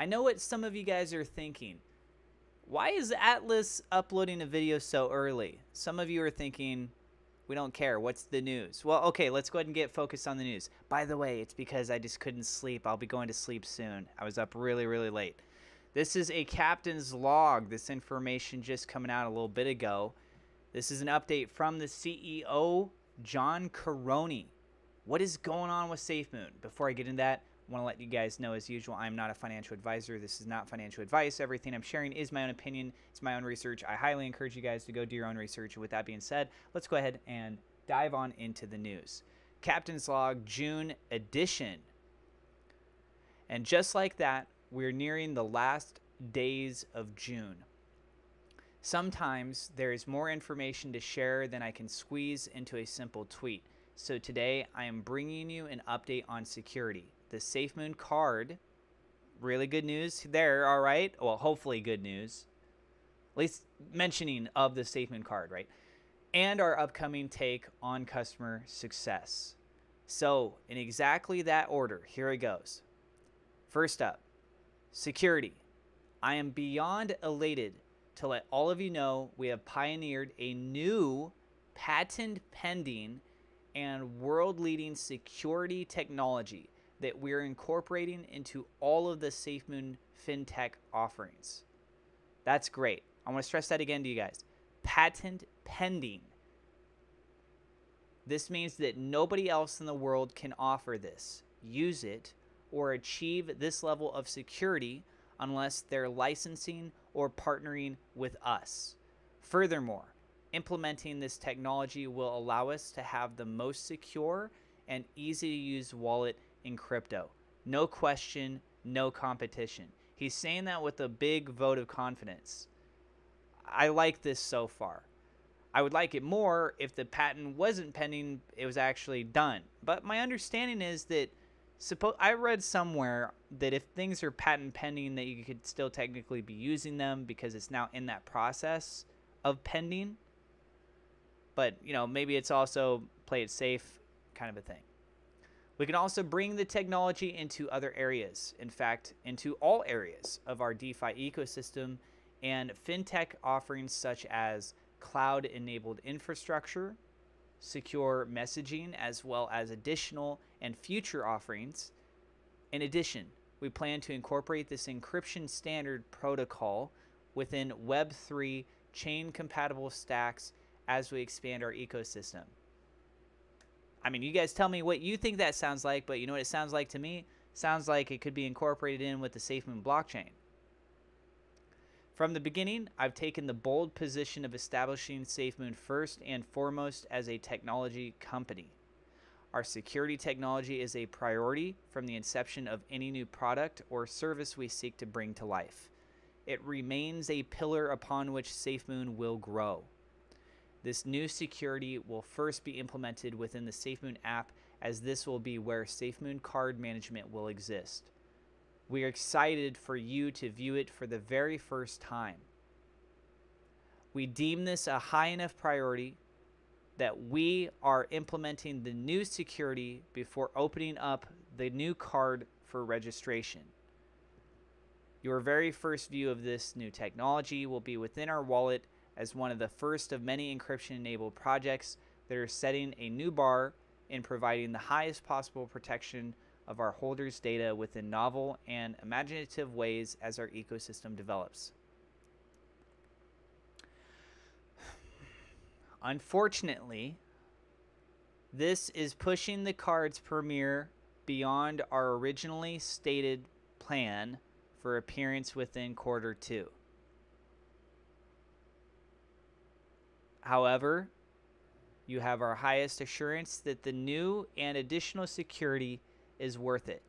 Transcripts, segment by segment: I know what some of you guys are thinking. Why is Atlas uploading a video so early? Some of you are thinking, we don't care. What's the news? Well, okay, let's go ahead and get focused on the news. By the way, it's because I just couldn't sleep. I'll be going to sleep soon. I was up really, really late. This is a captain's log. This information just coming out a little bit ago. This is an update from the CEO, John Karony. What is going on with SafeMoon? Before I get into that, I want to let you guys know, as usual, I'm not a financial advisor. This is not financial advice. Everything I'm sharing is my own opinion. It's my own research. I highly encourage you guys to go do your own research. With that being said, let's go ahead and dive on into the news. Captain's Log, June edition. And just like that, we're nearing the last days of June. Sometimes there is more information to share than I can squeeze into a simple tweet. So today I am bringing you an update on security. The SafeMoon card, really good news there, all right? Well, hopefully good news. At least mentioning of the SafeMoon card, right? And our upcoming take on customer success. So in exactly that order, here it goes. First up, security. I am beyond elated to let all of you know we have pioneered a new patent-pending and world-leading security technology that we're incorporating into all of the SafeMoon FinTech offerings. That's great. I want to stress that again to you guys. Patent pending. This means that nobody else in the world can offer this, use it, or achieve this level of security unless they're licensing or partnering with us. Furthermore, implementing this technology will allow us to have the most secure and easy to use wallet in crypto. No question, no competition. He's saying that with a big vote of confidence. I like this so far. I would like it more if the patent wasn't pending, it was actually done. But my understanding is that I read somewhere that if things are patent pending that you could still technically be using them because it's now in that process of pending. But, you know, maybe it's also play it safe kind of a thing. We can also bring the technology into other areas. In fact, into all areas of our DeFi ecosystem and fintech offerings such as cloud-enabled infrastructure, secure messaging, as well as additional and future offerings. In addition, we plan to incorporate this encryption standard protocol within Web3 chain-compatible stacks as we expand our ecosystem. I mean, you guys tell me what you think that sounds like, but you know what it sounds like to me? It sounds like it could be incorporated in with the SafeMoon blockchain. From the beginning, I've taken the bold position of establishing SafeMoon first and foremost as a technology company. Our security technology is a priority from the inception of any new product or service we seek to bring to life. It remains a pillar upon which SafeMoon will grow. This new security will first be implemented within the SafeMoon app, as this will be where SafeMoon card management will exist. We are excited for you to view it for the very first time. We deem this a high enough priority that we are implementing the new security before opening up the new card for registration. Your very first view of this new technology will be within our wallet, as one of the first of many encryption-enabled projects that are setting a new bar in providing the highest possible protection of our holders' data within novel and imaginative ways as our ecosystem develops. Unfortunately, this is pushing the card's premiere beyond our originally stated plan for appearance within Q2. However, you have our highest assurance that the new and additional security is worth it.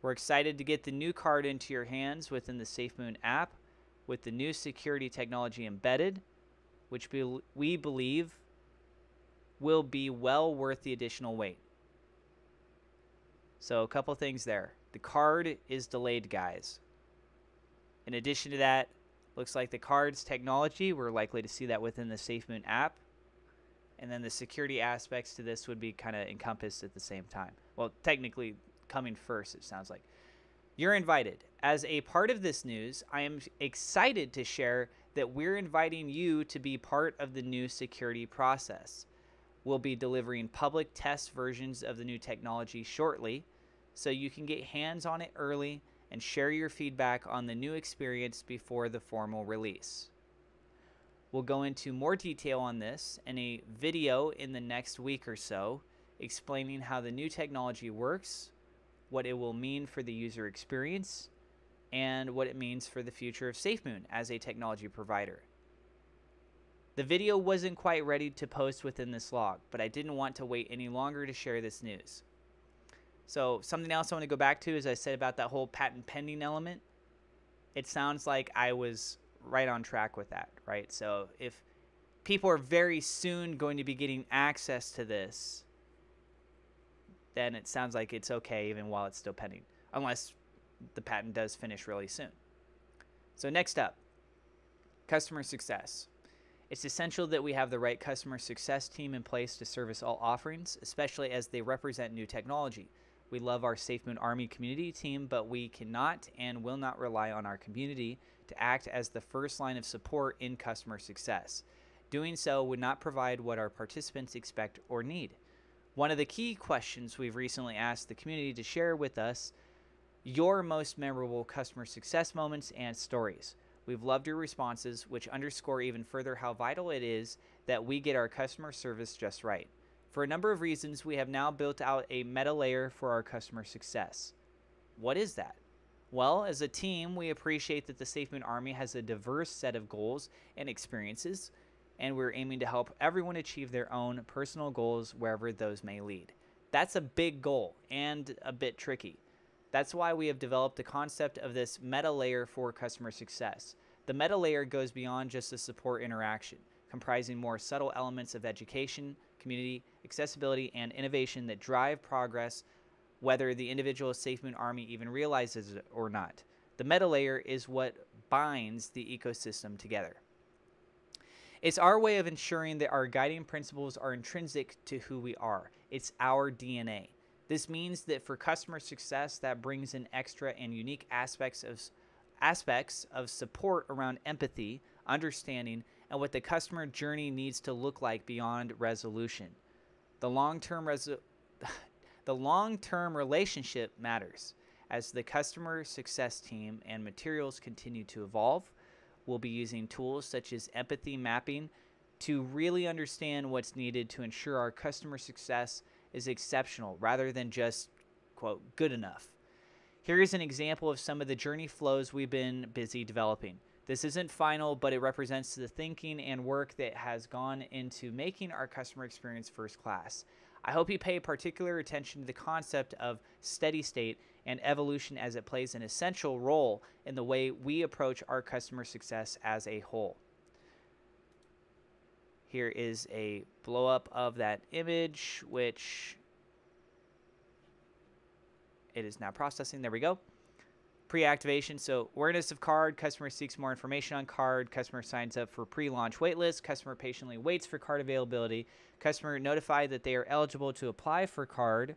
We're excited to get the new card into your hands within the SafeMoon app with the new security technology embedded, which we believe will be well worth the additional wait. So a couple things there. The card is delayed, guys. In addition to that, looks like the card's technology, we're likely to see that within the SafeMoon app. And then the security aspects to this would be kind of encompassed at the same time. Well, technically coming first, it sounds like. You're invited As a part of this news, I am excited to share that we're inviting you to be part of the new security process. We'll be delivering public test versions of the new technology shortly, so you can get hands on it early and share your feedback on the new experience before the formal release. We'll go into more detail on this in a video in the next week or so, explaining how the new technology works, what it will mean for the user experience, and what it means for the future of SafeMoon as a technology provider. The video wasn't quite ready to post within this log, but I didn't want to wait any longer to share this news. So something else I want to go back to is I said about that whole patent pending element. It sounds like I was right on track with that, right? So if people are very soon going to be getting access to this, then it sounds like it's okay even while it's still pending, unless the patent does finish really soon. So next up, customer success. It's essential that we have the right customer success team in place to service all offerings, especially as they represent new technology. We love our SafeMoon Army community team, but we cannot and will not rely on our community to act as the first line of support in customer success. Doing so would not provide what our participants expect or need. One of the key questions we've recently asked the community to share with us: your most memorable customer success moments and stories. We've loved your responses, which underscore even further how vital it is that we get our customer service just right. For a number of reasons, we have now built out a meta layer for our customer success. What is that? Well, as a team, we appreciate that the SafeMoon Army has a diverse set of goals and experiences, and we're aiming to help everyone achieve their own personal goals wherever those may lead. That's a big goal and a bit tricky. That's why we have developed the concept of this meta layer for customer success. The meta layer goes beyond just the support interaction, comprising more subtle elements of education, community, accessibility, and innovation that drive progress, whether the individual SafeMoon Army even realizes it or not. The meta layer is what binds the ecosystem together. It's our way of ensuring that our guiding principles are intrinsic to who we are. It's our DNA. This means that for customer success, that brings in extra and unique aspects of support around empathy, understanding, and what the customer journey needs to look like beyond resolution. The long-term relationship matters. As the customer success team and materials continue to evolve, we'll be using tools such as empathy mapping to really understand what's needed to ensure our customer success is exceptional rather than just, quote, good enough. Here is an example of some of the journey flows we've been busy developing. This isn't final, but it represents the thinking and work that has gone into making our customer experience first class. I hope you pay particular attention to the concept of steady state and evolution, as it plays an essential role in the way we approach our customer success as a whole. Here is a blow up of that image, which it is now processing. There we go. Pre-activation. So awareness of card. Customer seeks more information on card. Customer signs up for pre-launch waitlist. Customer patiently waits for card availability. Customer notified that they are eligible to apply for card.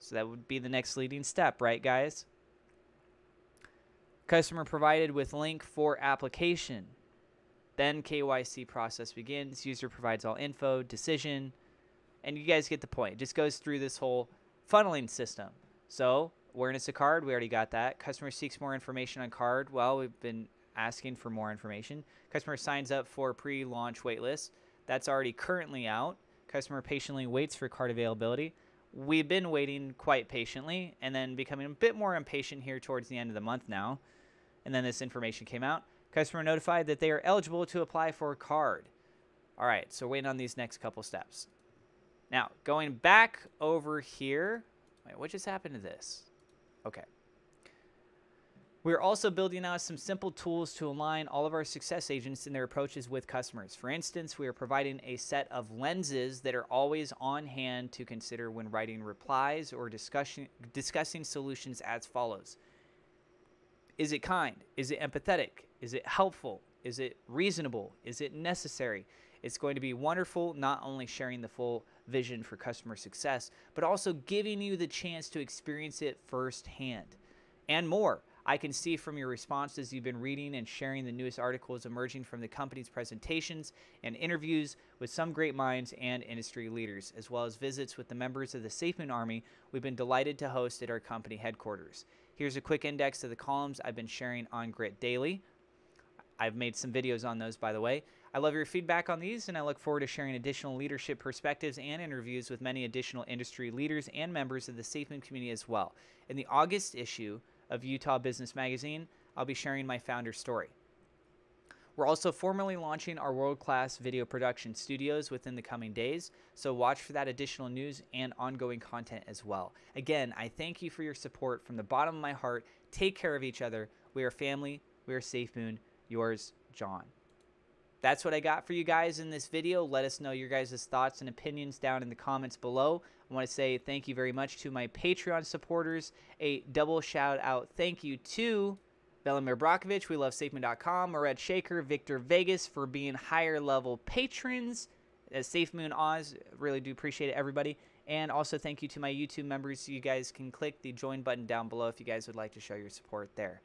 So that would be the next leading step, right, guys? Customer provided with link for application. Then KYC process begins. User provides all info, decision, and you guys get the point. It just goes through this whole funneling system. So awareness of card, we already got that. Customer seeks more information on card. Well, we've been asking for more information. Customer signs up for pre-launch waitlist. That's already currently out. Customer patiently waits for card availability. We've been waiting quite patiently and then becoming a bit more impatient here towards the end of the month now. And then this information came out. Customer notified that they are eligible to apply for a card. All right, so waiting on these next couple steps. Now, going back over here. Wait, what just happened to this? Okay. We're also building out some simple tools to align all of our success agents in their approaches with customers. For instance, we are providing a set of lenses that are always on hand to consider when writing replies or discussing solutions as follows. Is it kind? Is it empathetic? Is it helpful? Is it reasonable? Is it necessary? It's going to be wonderful not only sharing the full vision for customer success, but also giving you the chance to experience it firsthand. And more, I can see from your responses you've been reading and sharing the newest articles emerging from the company's presentations and interviews with some great minds and industry leaders, as well as visits with the members of the SafeMoon Army we've been delighted to host at our company headquarters. Here's a quick index of the columns I've been sharing on Grit Daily. I've made some videos on those, by the way. I love your feedback on these, and I look forward to sharing additional leadership perspectives and interviews with many additional industry leaders and members of the SafeMoon community as well. In the August issue of Utah Business Magazine, I'll be sharing my founder's story. We're also formally launching our world-class video production studios within the coming days, so watch for that additional news and ongoing content as well. Again, I thank you for your support from the bottom of my heart. Take care of each other. We are family. We are SafeMoon. Yours, John. That's what I got for you guys in this video. Let us know your guys' thoughts and opinions down in the comments below. I want to say thank you very much to my Patreon supporters. A double shout out thank you to Velimir Brockovich, we love SafeMoon.com, or at Shaker, Victor Vegas for being higher level patrons at SafeMoon Oz. Really do appreciate it, everybody. And also thank you to my YouTube members. You guys can click the join button down below if you guys would like to show your support there.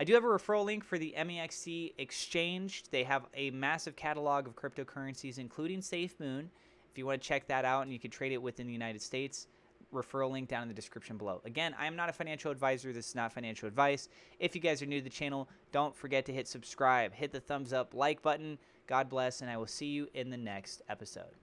I do have a referral link for the MEXC exchange. They have a massive catalog of cryptocurrencies, including SafeMoon. If you want to check that out and you can trade it within the United States, referral link down in the description below. Again, I am not a financial advisor. This is not financial advice. If you guys are new to the channel, don't forget to hit subscribe, hit the thumbs up, like button. God bless, and I will see you in the next episode.